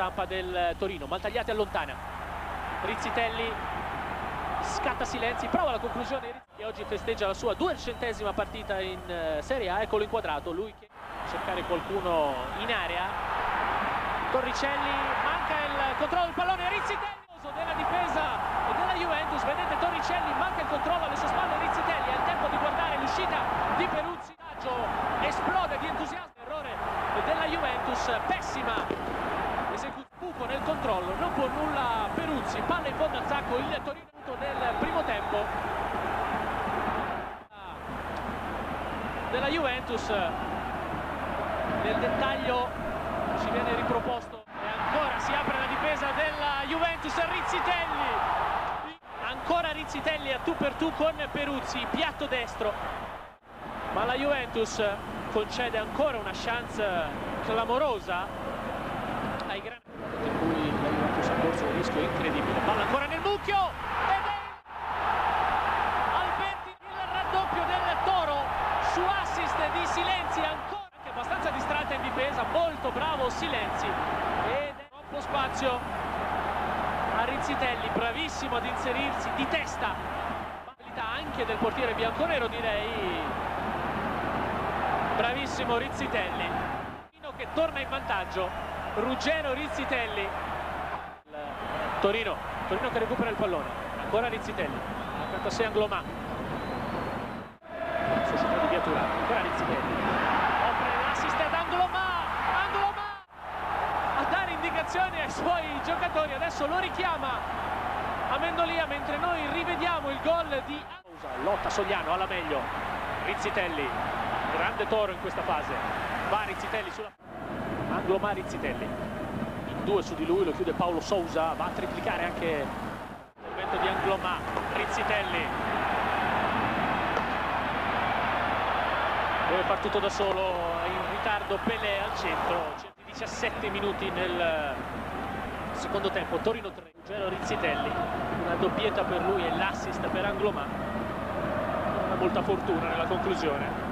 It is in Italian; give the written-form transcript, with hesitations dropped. stampa del Torino. Maltagliati allontana Rizzitelli, scatta Silenzi, prova la conclusione e oggi festeggia la sua 200ª partita in Serie A. Eccolo inquadrato, lui che cercare qualcuno in area. Torricelli, manca il controllo del pallone. Rizzitelli della difesa e della Juventus, vedete Torricelli, manca il controllo alle sue spalle. Rizzitelli ha il tempo di guardare l'uscita di Peruzzi. Baggio esplode di entusiasmo, errore della Juventus, pessima esecuzione, buco nel controllo, non può nulla Peruzzi, palla in fondo al sacco. Il Torino nel primo tempo della Juventus, nel dettaglio ci viene riproposto e ancora si apre la difesa della Juventus. Rizzitelli, ancora Rizzitelli a tu per tu con Peruzzi, piatto destro, ma la Juventus concede ancora una chance clamorosa ai grandi, per cui la Juventus ha corso un rischio incredibile. Palla ancora nel mucchio. Di Silenzi, ancora anche abbastanza distratta in difesa, molto bravo Silenzi, ed è troppo spazio a Rizzitelli, bravissimo ad inserirsi di testa, abilità anche del portiere bianconero, direi bravissimo Rizzitelli, che torna in vantaggio. Ruggiero Rizzitelli, Torino che recupera il pallone, ancora Rizzitelli, accanto a sé Anglomà, ancora Rizzitelli, offre l'assist Anglomà a dare indicazioni ai suoi giocatori, adesso lo richiama a Mendolia mentre noi rivediamo il gol di Sousa. Lotta Sogliano, alla meglio Rizzitelli, grande Toro in questa fase, va Rizzitelli sulla Anglomà. Rizzitelli in due su di lui, lo chiude Paolo Sousa, va a triplicare anche l'intervento di Anglomà. Rizzitelli deve far tutto da solo, in ritardo Pelé al centro. 17 minuti nel secondo tempo, Torino 3, Ruggero Rizzitelli, una doppietta per lui e l'assist per Anglomà, non ha molta fortuna nella conclusione.